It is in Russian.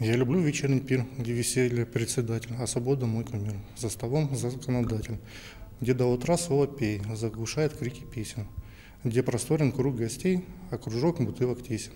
Я люблю вечерний пир, где веселье председатель, а свобода мой кумир. За столом законодатель, где до утра слово пей, заглушает крики песен, где просторен круг гостей, а кружок бутылок тесен.